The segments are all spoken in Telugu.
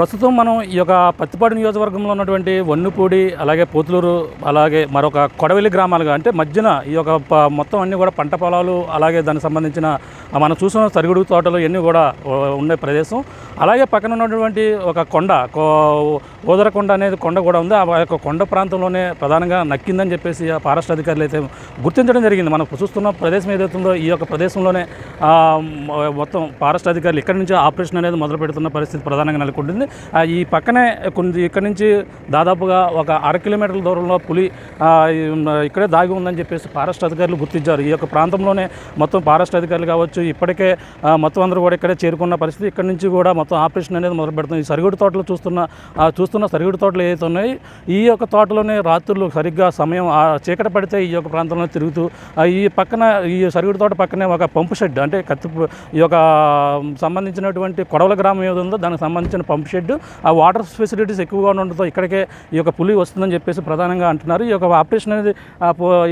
ప్రస్తుతం మనం ఈ యొక్క పత్తిపాడు నియోజకవర్గంలో ఉన్నటువంటి వన్నుపూడి అలాగే పోతులూరు అలాగే మరొక కొడవెల్లి గ్రామాలుగా అంటే మధ్యన ఈ యొక్క మొత్తం అన్నీ కూడా పంట పొలాలు అలాగే దానికి సంబంధించిన మనం చూసిన సరిగుడు తోటలు ఇవన్నీ కూడా ఉండే ప్రదేశం. అలాగే పక్కన ఉన్నటువంటి ఒక కొండ ఓదరకొండ అనేది కొండ కూడా ఉంది. ఆ యొక్క కొండ ప్రాంతంలోనే ప్రధానంగా నక్కిందని చెప్పేసి ఫారెస్ట్ అధికారులు అయితే గుర్తించడం జరిగింది. మనం చూస్తున్న ప్రదేశం ఏదైతుందో ఈ యొక్క ప్రదేశంలోనే మొత్తం ఫారెస్ట్ అధికారులు ఇక్కడ నుంచి ఆపరేషన్ అనేది మొదలు పెడుతున్న పరిస్థితి ప్రధానంగా నెలకొంటుంది. ఈ పక్కనే కొన్ని ఇక్కడ నుంచి దాదాపుగా ఒక 6 కిలోమీటర్ల దూరంలో పులి ఇక్కడే దాగి ఉందని చెప్పేసి ఫారెస్ట్ అధికారులు గుర్తించారు. ఈ యొక్క ప్రాంతంలోనే మొత్తం ఫారెస్ట్ అధికారులు కావచ్చు ఇప్పటికే మొత్తం అందరూ కూడా ఇక్కడే చేరుకున్న పరిస్థితి. ఇక్కడ నుంచి కూడా మొత్తం ఆపరేషన్ అనేది మొదలు పెడుతుంది. ఈ సరిగుడు తోటలు చూస్తున్న సరిగుడు తోటలు ఏదైతే ఉన్నాయి ఈ యొక్క తోటలోనే రాత్రులు సరిగ్గా సమయం చీకటి పడితే ఈ యొక్క ప్రాంతంలో తిరుగుతూ ఈ పక్కన ఈ సరిగుడు తోట పక్కనే ఒక పంపు షెడ్ అంటే ఈ యొక్క సంబంధించినటువంటి కొడవల గ్రామం ఏదో ఉందో దానికి సంబంధించిన పంపు షెడ్ ఆ వాటర్ ఫెసిలిటీస్ ఎక్కువగా ఉండడంతో ఇక్కడికే ఈ యొక్క పులి వస్తుందని చెప్పేసి ప్రధానంగా అంటున్నారు. ఈ యొక్క ఆపరేషన్ అనేది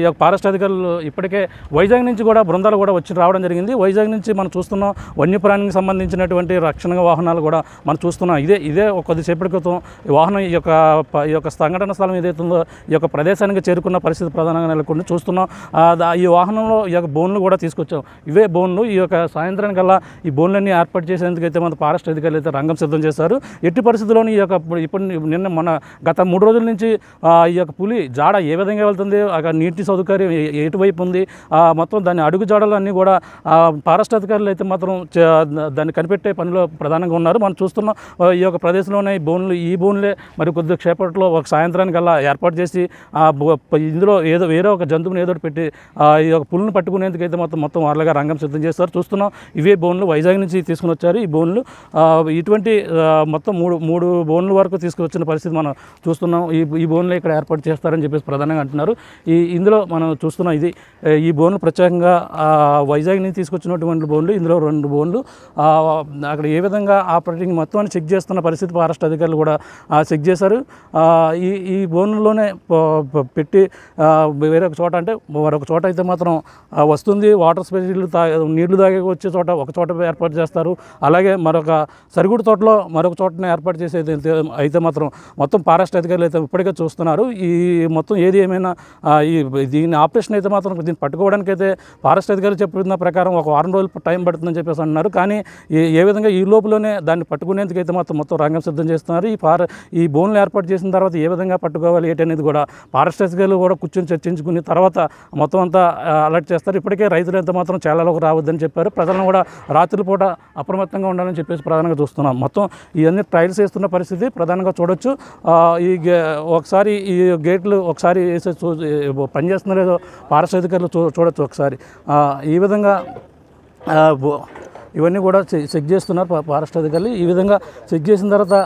ఈ యొక్క ఫారెస్ట్ అధికారులు ఇప్పటికే వైజాగ్ నుంచి కూడా బృందాలు కూడా వచ్చి రావడం జరిగింది. వైజాగ్ నుంచి మనం చూస్తున్నాం వన్యప్రాణికి సంబంధించినటువంటి రక్షణ వాహనాలు కూడా మనం చూస్తున్నాం. ఇదే కొద్దిసేపటి క్రితం వాహనం ఈ యొక్క సంఘటన స్థలం ఏదైతుందో ఈ యొక్క ప్రదేశానికి చేరుకున్న పరిస్థితి ప్రధానంగా నెలకొని చూస్తున్నాం. ఈ వాహనంలో ఈ యొక్క బోన్లు కూడా తీసుకొచ్చాం. ఇవే బోన్లు ఈ యొక్క సాయంత్రానికల్లా ఈ బోన్లన్నీ ఏర్పాటు చేసేందుకైతే మన ఫారెస్ట్ అధికారులు అయితే రంగం సిద్ధం చేశారు. ఎట్టి పరిస్థితుల్లోని ఈ యొక్క ఇప్పుడు నిన్న మన గత 3 రోజుల నుంచి ఈ యొక్క పులి జాడ ఏ విధంగా వెళ్తుంది, అక్కడ నీటి సౌకర్యం ఎటువైపు ఉంది, మొత్తం దాని అడుగు జాడలన్నీ కూడా ఫారెస్ట్ అధికారులు అయితే మాత్రం దాన్ని కనిపెట్టే పనిలో ప్రధానంగా ఉన్నారు. మనం చూస్తున్నాం ఈ యొక్క ప్రదేశంలోనే ఈ బోన్లే మరి కొద్దిసేపట్లో ఒక సాయంత్రానికల్లా ఏర్పాటు చేసి ఇందులో ఏదో వేరే ఒక జంతువుని ఏదో పెట్టి ఈ యొక్క పులిని పట్టుకునేందుకైతే మొత్తం వాళ్ళగా రంగం సిద్ధం చేస్తారు. చూస్తున్నాం ఇవే బోన్లు వైజాగ్ నుంచి తీసుకుని వచ్చారు. ఈ బోన్లు ఇటువంటి మొత్తం మూడు బోన్ల వరకు తీసుకువచ్చిన పరిస్థితి మనం చూస్తున్నాం. ఈ బోన్లు ఇక్కడ ఏర్పాటు చేస్తారని చెప్పేసి ప్రధానంగా అంటున్నారు. ఇందులో మనం చూస్తున్నాం ఈ బోన్లు ప్రత్యేకంగా వైజాగ్ నుంచి తీసుకొచ్చినటువంటి బోన్లు, ఇందులో 2 బోన్లు అక్కడ ఏ విధంగా ఆపరేటింగ్ మొత్తాన్ని చెక్ చేస్తున్న పరిస్థితి ఫారెస్ట్ అధికారులు కూడా చెక్ చేశారు. ఈ బోన్లోనే పెట్టి వేరొక చోట అంటే మరొక చోట అయితే మాత్రం వస్తుంది వాటర్ స్పెసిలు నీళ్లు తాగే వచ్చే చోట ఒక చోట ఏర్పాటు చేస్తారు. అలాగే మరొక సరిగుడు తోటలో మరొక చోటను ఏర్పాటు చేసే అయితే మాత్రం మొత్తం ఫారెస్ట్ అధికారులు అయితే ఇప్పటికే చూస్తున్నారు. ఈ మొత్తం ఏది ఏమైనా దీని ఆపరేషన్ అయితే మాత్రం దీన్ని పట్టుకోవడానికి అయితే ఫారెస్ట్ అధికారులు చెప్పిన ప్రకారం ఒక 1 వారం రోజులు టైం పడుతుందని చెప్పేసి అంటున్నారు. కానీ ఏ విధంగా ఈ లోపలనే దాన్ని పట్టుకునేందుకు అయితే మొత్తం రంగం సిద్ధం చేస్తున్నారు. ఈ బోన్లు ఏర్పాటు చేసిన తర్వాత ఏ విధంగా పట్టుకోవాలి ఏంటనేది కూడా ఫారెస్ట్ అధికారులు కూడా కూర్చొని చర్చించుకుని తర్వాత మొత్తం అంతా అలర్ట్ చేస్తారు. ఇప్పటికే రైతులు అయితే మాత్రం చాలాలోకి రావద్దని చెప్పారు. ప్రజలను కూడా రాత్రిపూట అప్రమత్తంగా ఉండాలని చెప్పేసి ప్రధానంగా చూస్తున్నాం. మొత్తం ఇవన్నీ ట్రయల్స్ వేస్తున్న పరిస్థితి ప్రధానంగా చూడొచ్చు. ఒకసారి ఈ గేట్లు ఒకసారి వేసే పనిచేస్తున్న లేదో ఫారెస్ట్ అధికారులు చూడొచ్చు. ఒకసారి ఈ విధంగా ఇవన్నీ కూడా చెక్ చేస్తున్నారు ఫారెస్ట్ అధికారులు. ఈ విధంగా చెక్ చేసిన తర్వాత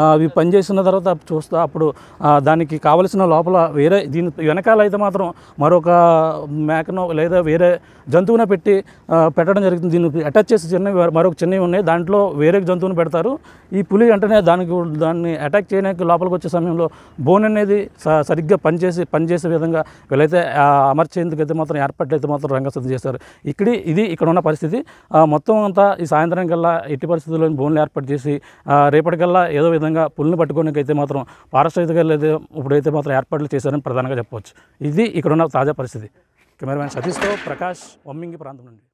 అవి పనిచేసిన తర్వాత అప్పుడు దానికి కావలసిన లోపల వేరే దీని వెనకాల అయితే మాత్రం మరొక మేకనో లేదా వేరే జంతువున పెట్టడం జరుగుతుంది. దీన్ని అటాచ్ చేసి మరొక చిన్నవి ఉన్నాయి. దాంట్లో వేరే జంతువును పెడతారు. ఈ పులి వెంటనే దాన్ని అటాక్ చేయడానికి లోపలికి వచ్చే సమయంలో బోన్ అనేది సరిగ్గా పనిచేసే విధంగా వీళ్ళైతే అమర్చేందుకైతే మాత్రం ఏర్పాట్లయితే మాత్రం రంగస్థితి చేస్తారు. ఇక్కడ ఉన్న పరిస్థితి మొత్తం అంతా ఈ సాయంత్రం కల్లా ఎట్టి పరిస్థితుల్లో బోన్లు ఏర్పాటు చేసి రేపటికల్లా ఏదో విధంగా పులిని పట్టుకోవడానికైతే మాత్రం ఫారెస్ట్ అధికారులు అయితే ఇప్పుడైతే మాత్రం ఏర్పాట్లు చేశారని ప్రధానంగా చెప్పవచ్చు. ఇక్కడ ఉన్న తాజా పరిస్థితి. కెమెరామెన్ సతీష్తో ప్రకాష్, వమ్మింగి ప్రాంతం నుండి.